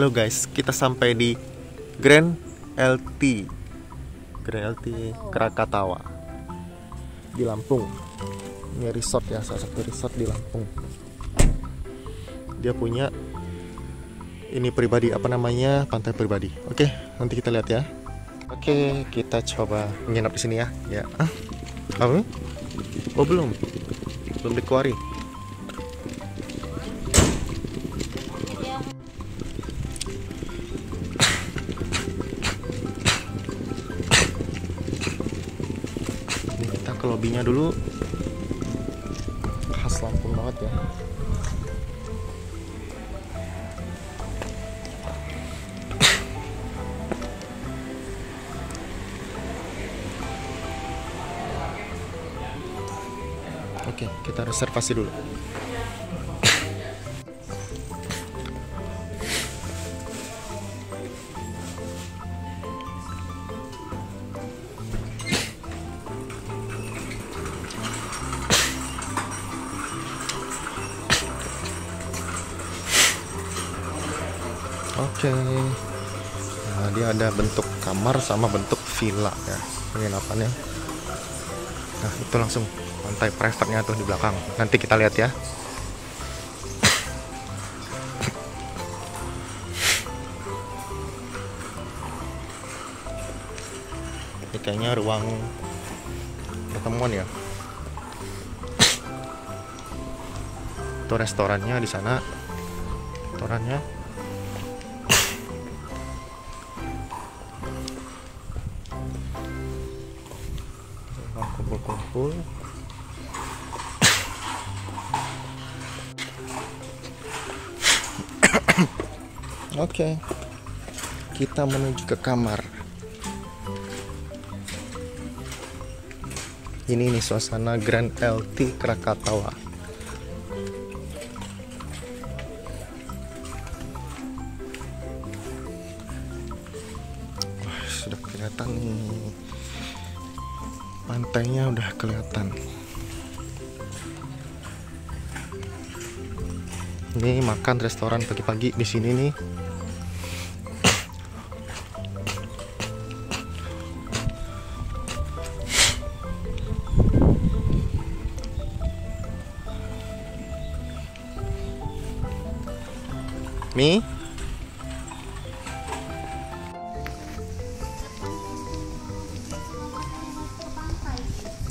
Hello guys, kita sampai di Grand Elty Krakatoa di Lampung. Ini resort ya, salah satu resort di Lampung. Dia punya ini pribadi, apa namanya, pantai pribadi. Oke, nanti kita lihat ya. Oke, kita coba menginap di sini ya. Ya. Apa? Oh, belum dikeluarin. Ke lobbynya dulu, khas Lampung banget ya. Oke, kita reservasi dulu. Oke, nah dia ada bentuk kamar sama bentuk villa ya penginapannya. Nah itu langsung pantai private-nya tuh di belakang. Nanti kita lihat ya. Ini kayaknya ruang pertemuan ya. Itu restorannya di sana. Restorannya. Kumpul-kumpul. Oke, kita menuju ke kamar. Ini nih suasana Grand Elty Krakatoa. Wah, sudah kelihatan nih. Pantainya udah kelihatan. Ini makan restoran pagi-pagi di sini nih.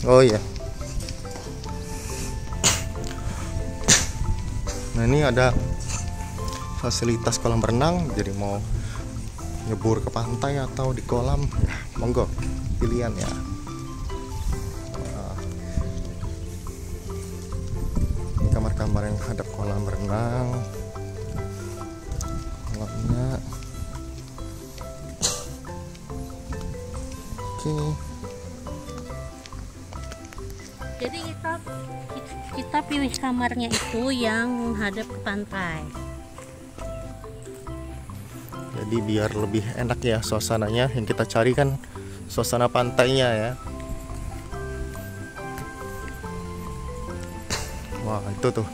Oh iya. Nah ini ada fasilitas kolam renang, jadi mau nyebur ke pantai atau di kolam, ya monggo pilihan ya. Nah, ini kamar-kamar yang hadap kolam renang. Kolamnya. Oke. Jadi kita pilih kamarnya itu yang menghadap ke pantai. Jadi biar lebih enak ya suasananya, yang kita cari kan suasana pantainya ya. Wah, itu tuh.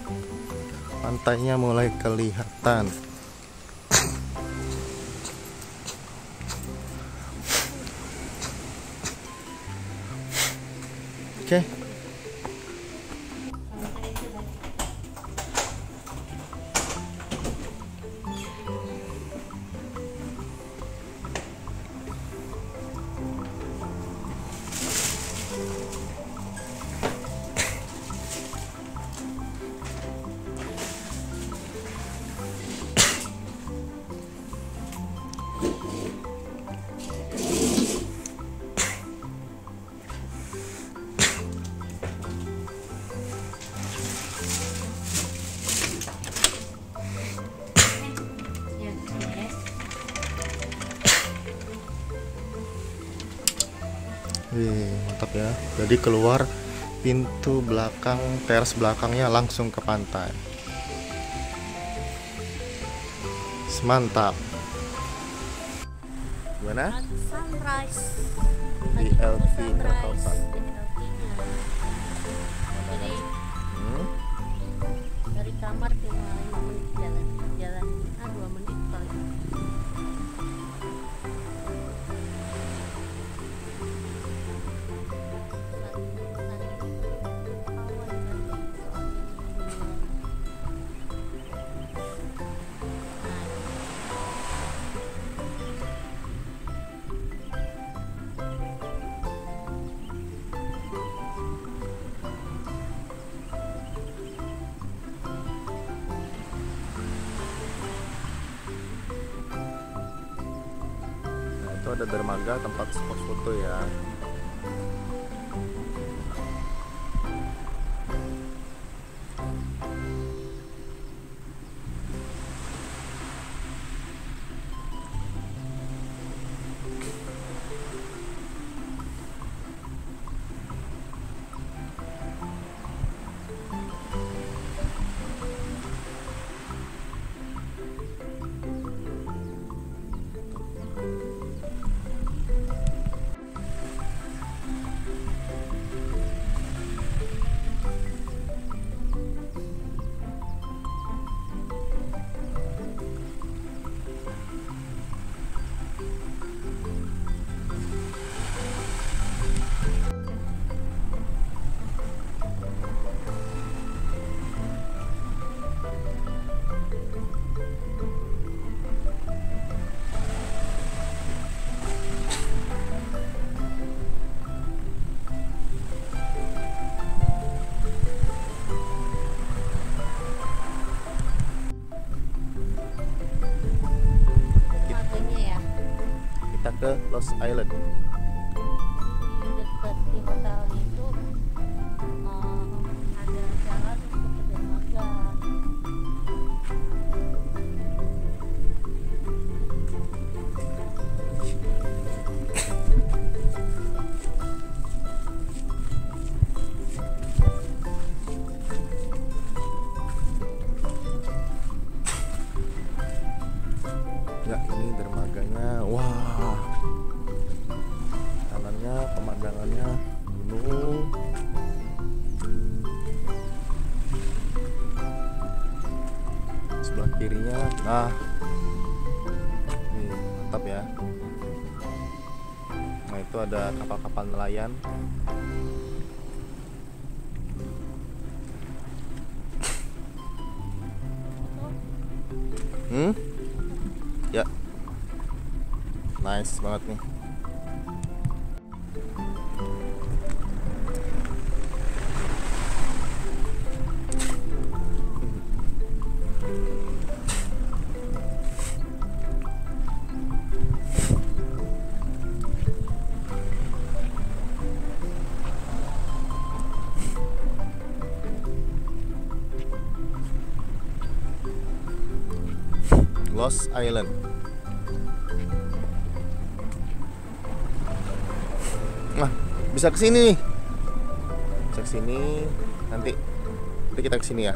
Pantainya mulai kelihatan. Oke. Mantap ya. Jadi keluar pintu belakang, teras belakangnya langsung ke pantai. Semantap. Gimana? Sunrise. Di LT Krakatoa. Dari kamar ke jalan 2 menit paling. itu ada dermaga tempat spot foto ya. Ke Lost Island di dekat di hotel itu ada jalan untuk ke dermaga. Enggak, ini dermaganya. Wah, kanannya pemandangannya gunung. Sebelah kirinya, nah, ini mantap ya. Nah, itu ada kapal-kapal nelayan. Ya, nice banget nih. Lost Island. Nah, bisa kesini nih. Bisa kesini nanti kita kesini ya.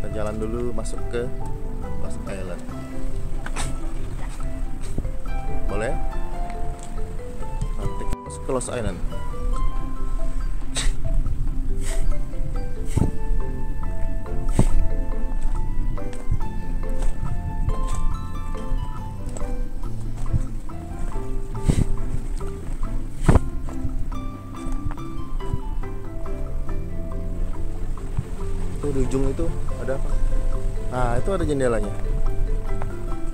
Kita jalan dulu masuk ke Lost Island. Boleh? Nanti masuk ke Lost Island. Di ujung itu ada apa? Nah, itu ada jendelanya.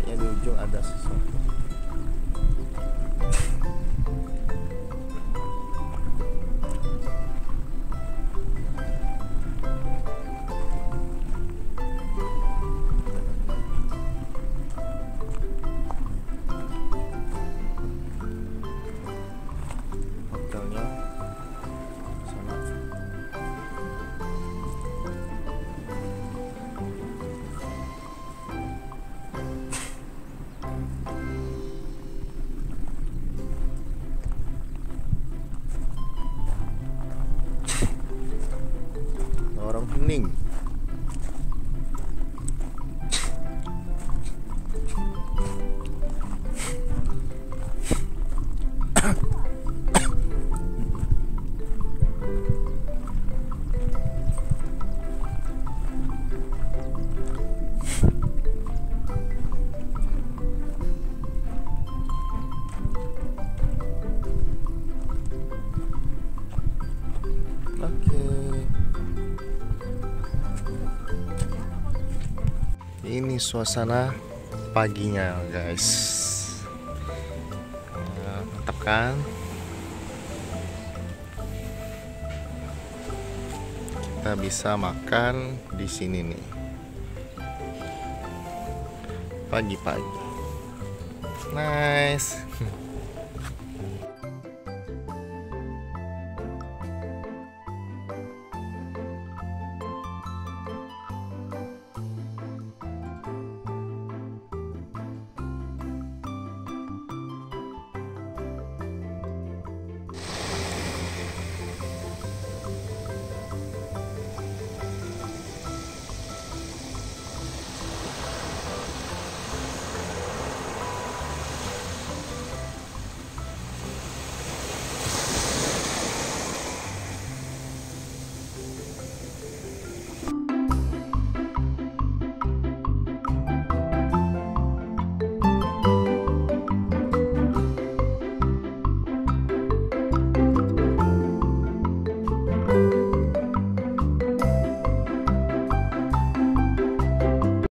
Kayaknya di ujung ada sesuatu. Hening. Ini suasana paginya, guys. Mantap kan? Kita bisa makan di sini nih. Pagi-pagi. Nice.